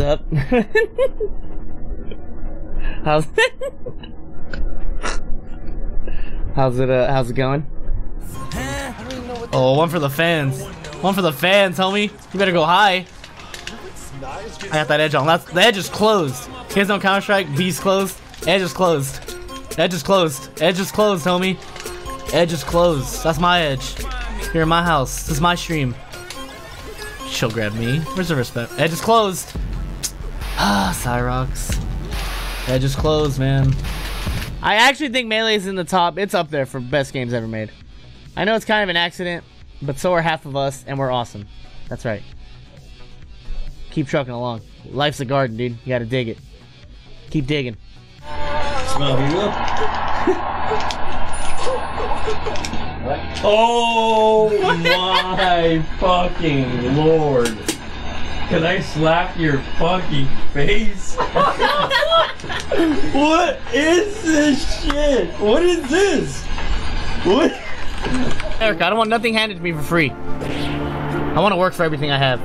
up? How's it going? Oh, one for the fans. One for the fans, homie. You better go high. I got that edge on. The edge is closed. Kids don't Counter-Strike. B's closed. Edge is closed. Edge is closed. Edge is closed, homie. Edge is closed. That's my edge. You're in my house. This is my stream. She'll grab me. Where's the respect? Edge is closed. Ah, Cyrox. Edge is closed, man. I actually think Melee is in the top. It's up there for best games ever made. I know it's kind of an accident, but so are half of us, and we're awesome. That's right. Keep trucking along. Life's a garden, dude. You gotta dig it. Keep digging. Smell me up. Oh my fucking lord. Can I slap your fucking face? What is this shit? What is this? What? Erica, I don't want nothing handed to me for free. I want to work for everything I have.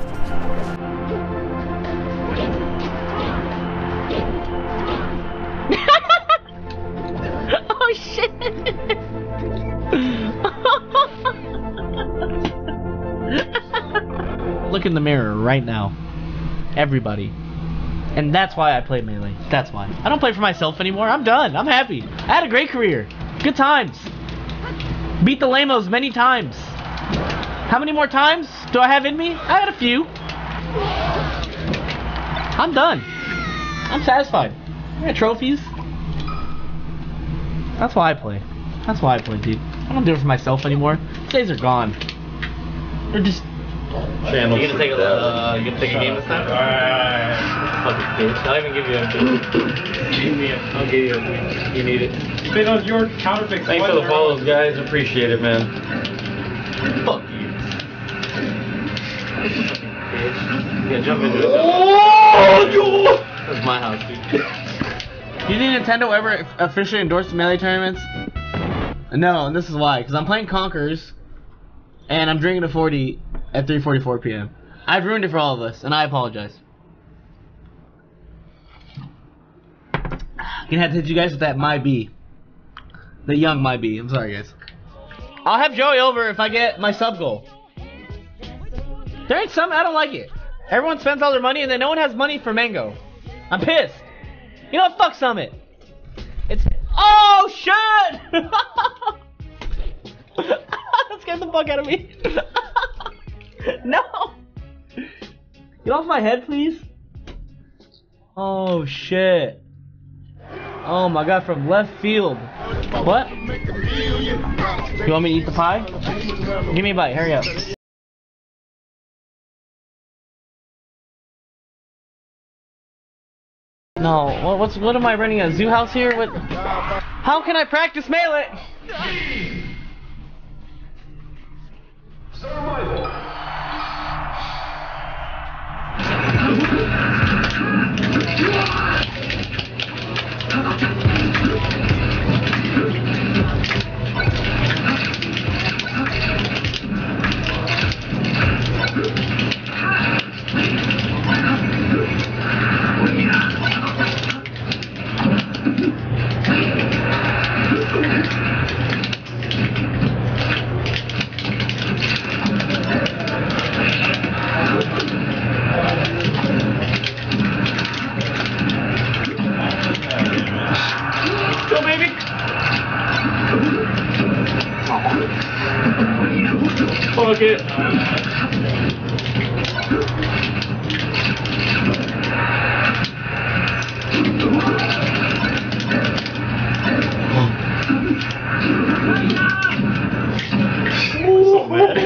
Oh shit! Look in the mirror right now, everybody. And that's why I play Melee. That's why. I don't play for myself anymore. I'm done. I'm happy. I had a great career. Good times. Beat the lamos many times. How many more times do I have in me? I had a few. I'm done. I'm satisfied. I got trophies. That's why I play. That's why I play, dude. I don't do it for myself anymore. These days are gone. They're just... Channels. You gonna take a game this time? Alright. Fucking bitch. I'll even give you a bitch. Give me a... I'll give you a bitch. You need it. Spit on your counterpick. Thanks for the follows, guys. Appreciate it, man. Fuck you. Fucking bitch. Yeah, jump into it. Oh, that's my house, dude. Do you think Nintendo ever officially endorsed Melee tournaments? No, and this is why. Because I'm playing Conkers, and I'm drinking a 40 at 3:44 p.m. I've ruined it for all of us, and I apologize. I'm gonna have to hit you guys with that My B. The young My B. I'm sorry, guys. I'll have Joey over if I get my sub goal. There ain't some. I don't like it. Everyone spends all their money, and then no one has money for Mango. I'm pissed. You know what? Fuck Summit. It's... Oh, shit! That scared the fuck out of me. No! Get off my head, please. Oh, shit. Oh, my God, from left field. What? You want me to eat the pie? Give me a bite. Hurry up. No, what am I running a zoo house here? What? How can I practice Melee? Survival. Fuck it. So bad.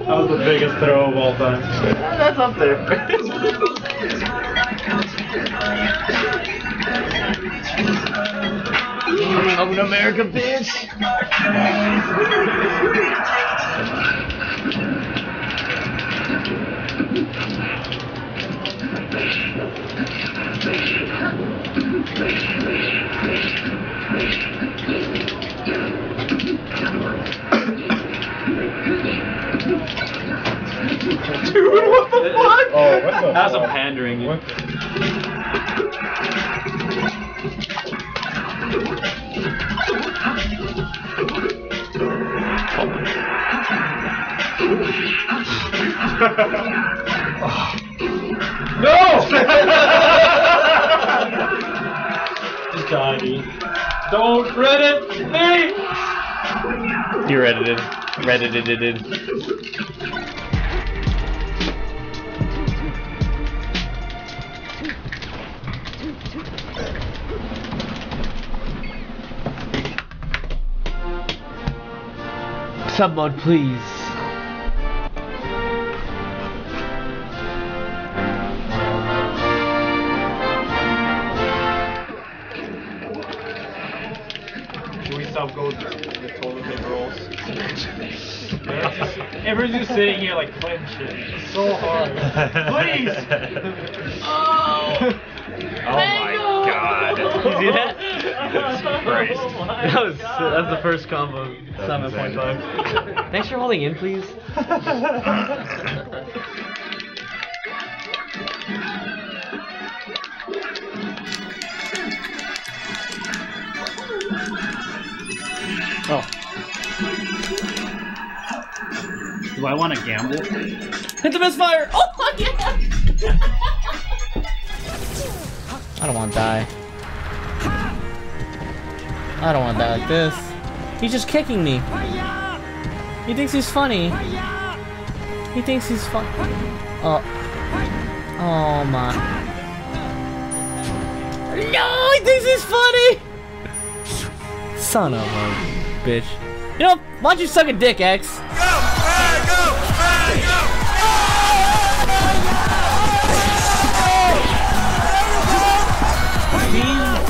That was the biggest throw of all time. That's up there. I'm an America bitch. Dude, what the the fuck? Oh, what the That's fuck? A pandering. What the... No! Just die, dude. Don't Reddit me! You're edited. Reddited. Someone, please. Everyone's just sitting here like playing shit. It's so hard. Please! Oh! Oh my god. You see that? Christ. Oh that was the first combo. Summit 0.5. Thanks for holding in, please. Oh. Do I want to gamble? Hit the misfire! Oh my god! I don't want to die. I don't want to die like this. He's just kicking me. He thinks he's funny. He thinks he's fun. Oh. Oh my. No! He thinks he's funny! Son of a bitch. You know, why don't you suck a dick, X?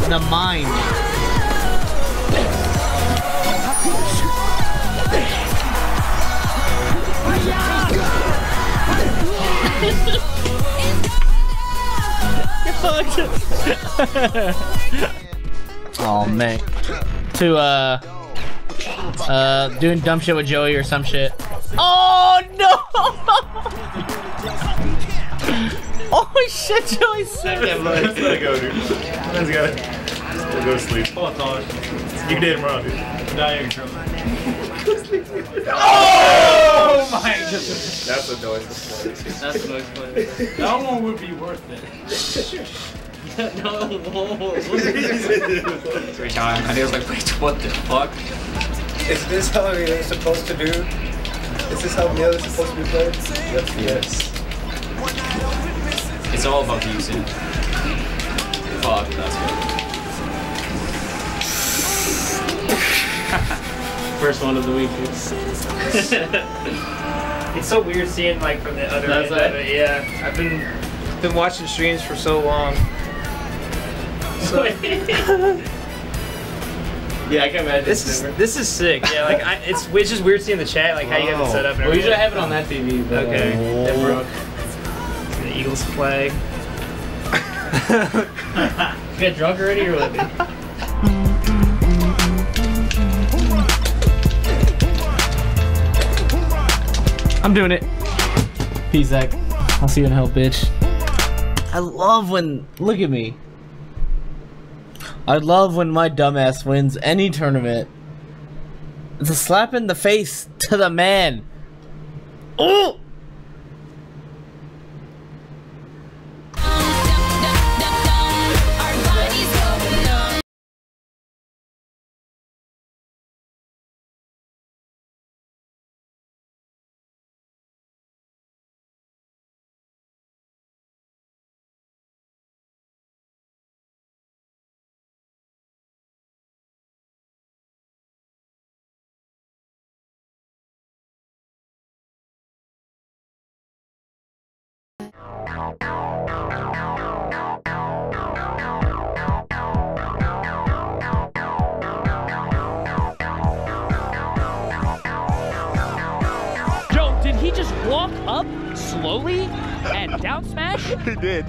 The mine. Oh man. To doing dumb shit with Joey or some shit. Oh no! Oh shit, Joey's sick! Let's let it go, dude. Let's go. We'll go to sleep. Oh, it's all. You can hit him wrong, dude. Now you're in trouble. Oh my god. That's a noise. That's a noise. That one would be worth it. No, whoa. 3 times. And he was like, wait, what the fuck? Is this how you're supposed to do? Is this how Melee is supposed to be played? Yes. It's all about using. Fuck, that's good. First one of the week. It's so weird seeing like from the other end of it. Yeah, I've been watching streams for so long. So. Yeah, I can imagine. This is sick. Yeah, like it's just weird seeing the chat, like how you have it set up. And well, usually I have it on that TV. Though. Okay, that broke. Eagles flag. You got drunk already or what? I'm doing it. Peace, Zach. I'll see you in hell, bitch. I love when... Look at me. I love when my dumbass wins any tournament. It's a slap in the face to the man. Ooh! Joe, did he just walk up slowly and down smash? He did.